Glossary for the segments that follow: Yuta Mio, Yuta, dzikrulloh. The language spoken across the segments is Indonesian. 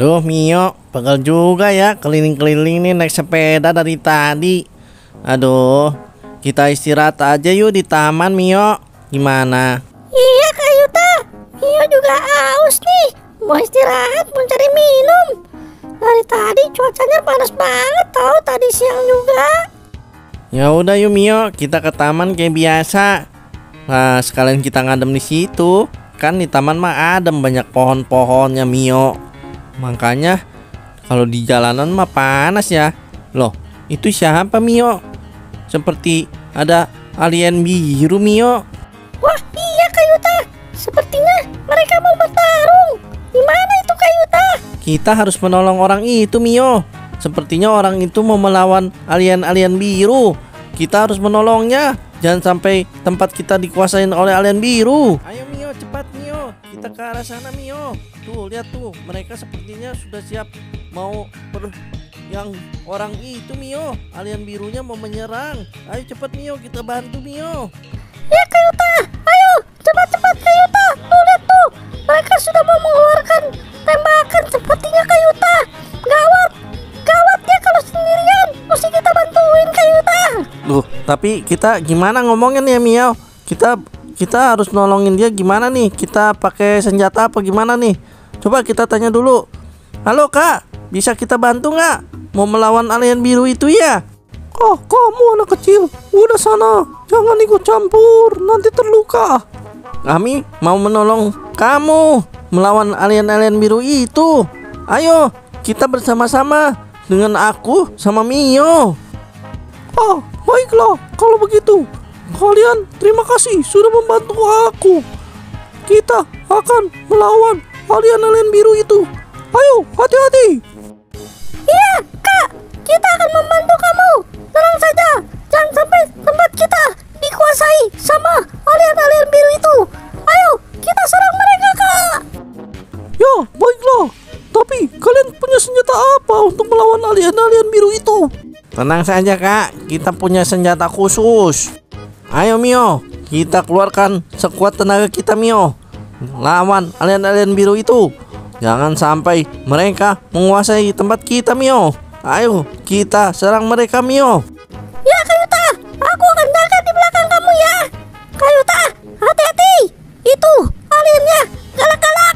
Duh, Mio, pegel juga ya keliling-keliling nih naik sepeda dari tadi. Aduh, kita istirahat aja yuk di taman, Mio. Gimana? Iya, Kak Yuta. Mio juga haus nih. Mau istirahat, mau cari minum. Dari tadi cuacanya panas banget tau, tadi siang juga. Ya udah yuk, Mio, kita ke taman kayak biasa. Nah, sekalian kita ngadem di situ. Kan di taman mah adem, banyak pohon-pohonnya, Mio. Makanya kalau di jalanan mah panas ya. Loh, itu siapa, Mio? Seperti ada alien biru, Mio. Wah, iya, Kak Yuta. Sepertinya mereka mau bertarung. Di mana itu, Kak Yuta? Kita harus menolong orang itu, Mio. Sepertinya orang itu mau melawan alien-alien biru. Kita harus menolongnya. Jangan sampai tempat kita dikuasain oleh alien biru. Ayo, Mio, cepat, Mio. Kita ke arah sana, Mio. Tuh, lihat tuh. Mereka sepertinya sudah siap mau yang orang itu, Mio. Alien birunya mau menyerang. Ayo cepat, Mio, kita bantu, Mio. Ya, Kak Yuta. Ayo, cepat-cepat, Kak Yuta. Tuh, lihat tuh. Mereka sudah mau mengeluarkan tembakan sepertinya, Kak Yuta. Gawat. Gawat ya kalau sendirian. Mesti kita bantuin, Kak Yuta. Loh, tapi kita gimana ngomongin ya, Mio? Kita harus nolongin dia gimana nih? Kita pakai senjata apa gimana nih? Coba kita tanya dulu. Halo, Kak, bisa kita bantu nggak? Mau melawan alien biru itu ya? Oh, kamu anak kecil, udah sana, jangan ikut campur, nanti terluka. Kami mau menolong kamu melawan alien-alien biru itu. Ayo, kita bersama-sama dengan aku sama Mio. Oh, baiklah, kalau begitu kalian terima kasih sudah membantu aku. Kita akan melawan alien-alien biru itu. Ayo, hati-hati. Iya, Kak, kita akan membantu kamu. Tenang saja, jangan sampai tempat kita dikuasai sama alien-alien biru itu. Ayo, kita serang mereka, Kak. Ya, baiklah. Tapi kalian punya senjata apa untuk melawan alien-alien biru itu? Tenang saja, Kak, kita punya senjata khusus. Ayo, Mio, kita keluarkan sekuat tenaga kita, Mio. Lawan alien-alien biru itu. Jangan sampai mereka menguasai tempat kita, Mio. Ayo, kita serang mereka, Mio. Ya, Kak Yuta, aku akan jaga di belakang kamu ya. Kak Yuta, hati-hati. Itu aliennya galak-galak.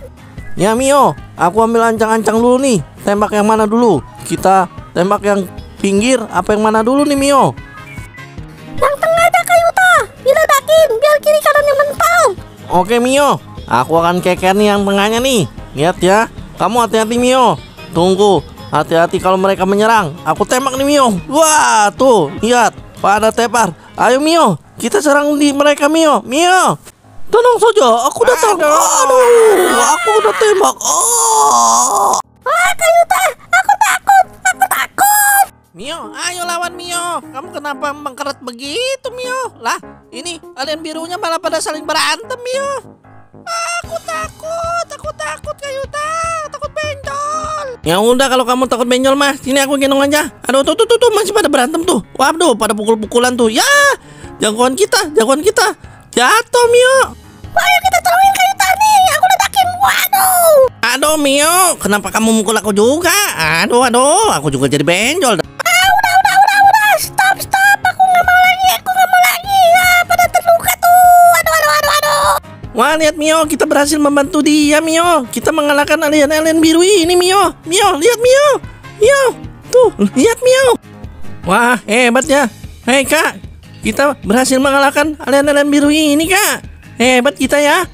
Ya, Mio, aku ambil ancang-ancang dulu nih. Tembak yang mana dulu? Kita tembak yang pinggir apa yang mana dulu nih, Mio? Yang tengah aja, Kak Yuta. Diledakin biar kiri kanannya mental. Oke, Mio, aku akan keker nih yang tengahnya nih. Lihat ya. Kamu hati-hati, Mio. Tunggu, hati-hati kalau mereka menyerang. Aku tembak nih, Mio. Wah, tuh, lihat, pada tepar. Ayo, Mio, kita serang di mereka, Mio. Mio, tenang saja, aku datang. Aduh, aku udah tembak. Oh. Ah, Kak Yuta, aku takut. Aku takut. Mio, ayo lawan Mio. Kamu kenapa mengkeret begitu, Mio? Lah, ini alien birunya malah pada saling berantem, Mio. Aku takut, Kak Yuta. Takut benjol. Ya udah, kalau kamu takut benjol mah, sini aku gendong aja. Aduh, tuh, masih pada berantem tuh. Waduh, pada pukul-pukulan tuh. Ya, jagoan kita. Jatuh, Mio. Ayo kita tolongin Kak Yuta nih. Aku letakin. Waduh. Aduh, Mio, kenapa kamu mukul aku juga? Aduh, aku juga jadi benjol. Stop, aku nggak mau lagi. Ya, pada terluka tuh. Aduh. Wah, lihat, Mio, kita berhasil membantu dia, Mio. Kita mengalahkan alien-alien biru ini, Mio. Mio, lihat, Mio. Mio, tuh, lihat, Mio. Wah, hebat ya. Hei, Kak, kita berhasil mengalahkan alien-alien biru ini, Kak. Hebat kita ya.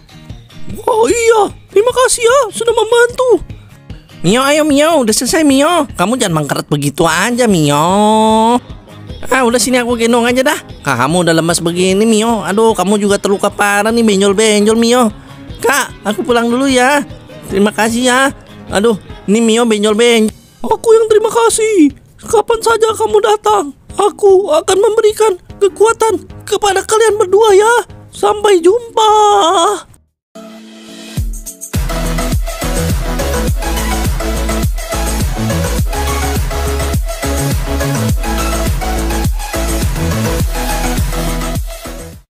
Oh iya, terima kasih ya sudah membantu. Mio, ayo, Mio, udah selesai, Mio. Kamu jangan mangkeret begitu aja, Mio. Ah, udah, sini aku gendong aja dah. Kak, kamu udah lemas begini, Mio. Aduh, kamu juga terluka parah nih, benjol-benjol, Mio. Kak, aku pulang dulu ya. Terima kasih ya. Aduh, ini Mio benjol-benjol. Aku yang terima kasih. Kapan saja kamu datang, aku akan memberikan kekuatan kepada kalian berdua ya. Sampai jumpa.